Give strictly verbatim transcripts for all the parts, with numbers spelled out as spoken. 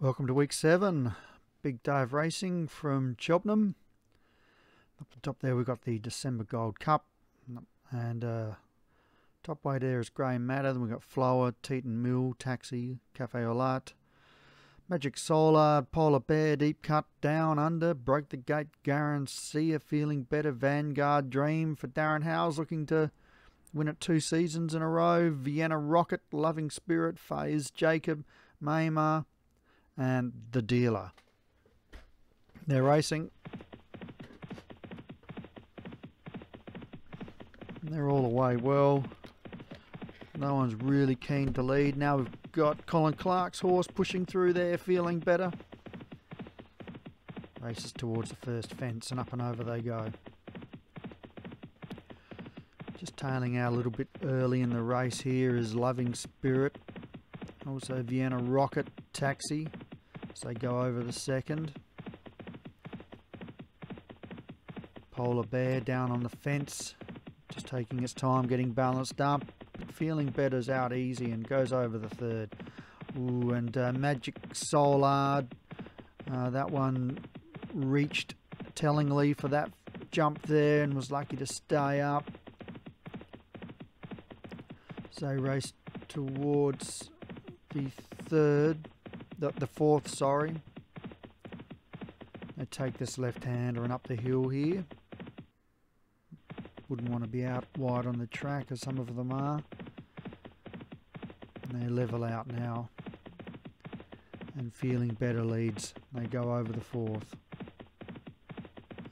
Welcome to week seven, big day of racing from Cheltenham. Up the top there we've got the December Gold Cup, and uh, top way there is Grey Matter. Then we've got Flower, Teton Mill, Taxi, Cafe au Latte, Magic Solar, Polar Bear, Deep Cut, Down Under, Break the Gate, Guarantee, Feeling Better, Vanguard, Dream for Darren Howes, looking to win it two seasons in a row, Vienna Rocket, Loving Spirit, Faze, Jacob, Maymar, and the Dealer. They're racing. They're all away well. No one's really keen to lead. Now we've got Colin Clark's horse pushing through there, Feeling Better. Races towards the first fence and up and over they go. Just tailing out a little bit early in the race here is Loving Spirit. Also Vienna Rocket, Taxi, as they go over the second. Polar Bear down on the fence, just taking its time, getting balanced up. Feeling Better's out easy and goes over the third. Ooh, and uh, Magic Solar, uh, that one reached tellingly for that jump there and was lucky to stay up. So race towards the third. The, the fourth, sorry. They take this left-hander and up the hill here. Wouldn't want to be out wide on the track as some of them are. And they level out now. And Feeling Better leads. They go over the fourth.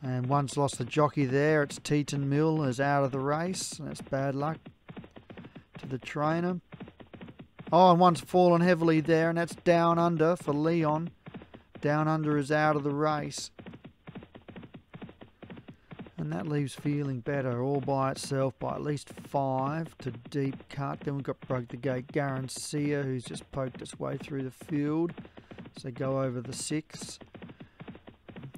And one's lost the jockey there. It's Teton Mill is out of the race. That's bad luck to the trainer. Oh, and one's fallen heavily there, and that's Down Under for Leon. Down Under is out of the race. And that leaves Feeling Better all by itself by at least five to Deep Cut. Then we've got Broke the Gate, Garancia, who's just poked its way through the field. So go over the six.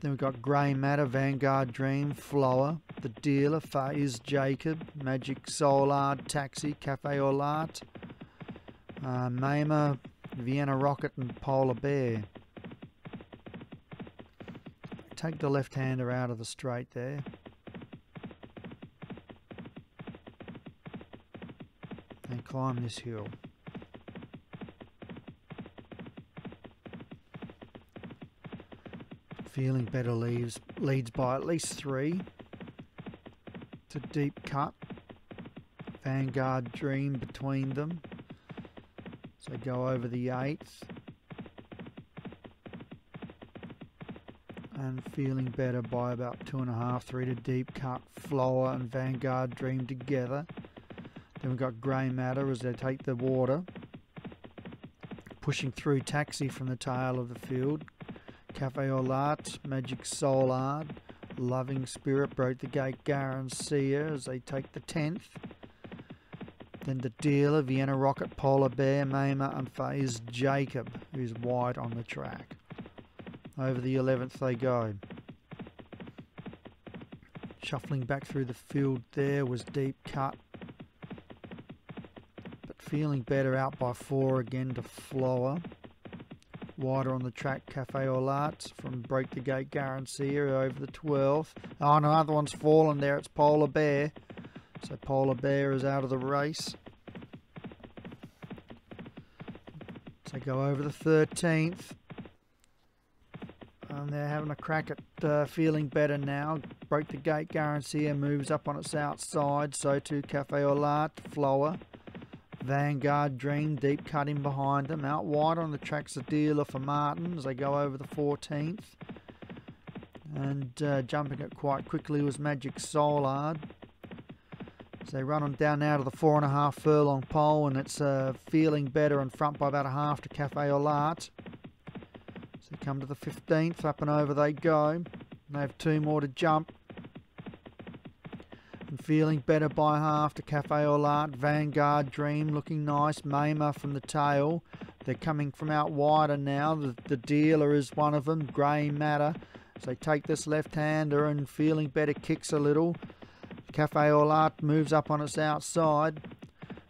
Then we've got Grey Matter, Vanguard Dream, Flower, The Dealer, Faze, Jacob, Magic Solar, Taxi, Cafe au Latte, Uh, Maymar, Vienna Rocket and Polar Bear. Take the left-hander out of the straight there. And climb this hill. Feeling Better leaves, leads by at least three. It's a Deep Cut. Vanguard Dream between them. So go over the eighth. And Feeling Better by about two and a half, three to Deep Cut, Flower and Vanguard Dream together. Then we've got Grey Matter as they take the water. Pushing through Taxi from the tail of the field. Cafe au Latte, Magic Solar, Loving Spirit, Broke the Gate, Garancia as they take the tenth. Then The Dealer, Vienna Rocket, Polar Bear, Maymar and Faze Jacob, who's wide on the track. Over the eleventh they go. Shuffling back through the field there was Deep Cut. But Feeling Better out by four again to Flower. Wider on the track, Cafe au Latte from Break the Gate, Garancia over the twelfth. Oh, and another one's fallen there, it's Polar Bear. So Polar Bear is out of the race. So go over the thirteenth. And they're having a crack at uh, Feeling Better now. Broke the Gate, Garancia moves up on its outside. So too Cafe au Latte, Flower, Vanguard Dream, Deep Cut in behind them. Out wide on the track's The Dealer for Martin as they go over the fourteenth. And uh, jumping it quite quickly was Magic Solar. So they run on down now to the four and a half furlong pole, and it's uh, Feeling Better in front by about a half to Cafe au Latte. So come to the fifteenth, up and over they go. And they have two more to jump. And Feeling Better by half to Cafe au Latte, Vanguard Dream looking nice, Maymar from the tail. They're coming from out wider now. The, the Dealer is one of them, Grey Matter. So they take this left-hander and Feeling Better kicks a little. Cafe au Latte moves up on its outside.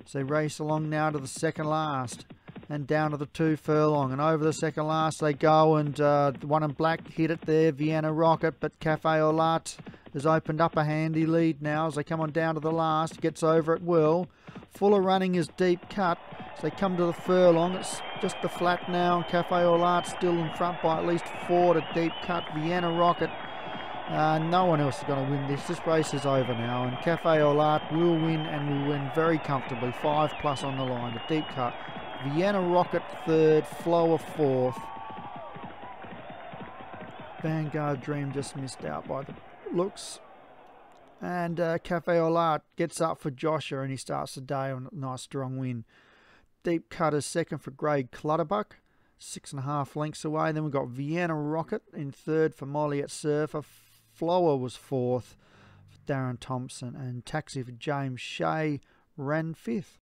So they race along now to the second last. and down to the two furlong, and over the second last they go, and uh, the one in black hit it there, Vienna Rocket, but Cafe Olat has opened up a handy lead now as they come on down to the last. Gets over at will. Fuller running his deep cut as they come to the furlong. It's just the flat now, and Cafe Olat still in front by at least four to deep cut Vienna Rocket. Uh, no one else is going to win this. This race is over now, and Cafe Olat will win, and will win very comfortably. Five plus on the line, a deep cut. Vienna Rocket third, Flower fourth. Vanguard Dream just missed out by the looks. And uh, Cafe Olat gets up for Joshua, and he starts the day on a nice strong win. Deep cut is second for Greg Clutterbuck, six and a half lengths away. Then we've got Vienna Rocket in third for Molly at Surfer. Flower was fourth for Darren Thompson, and Taxi for James Shea ran fifth.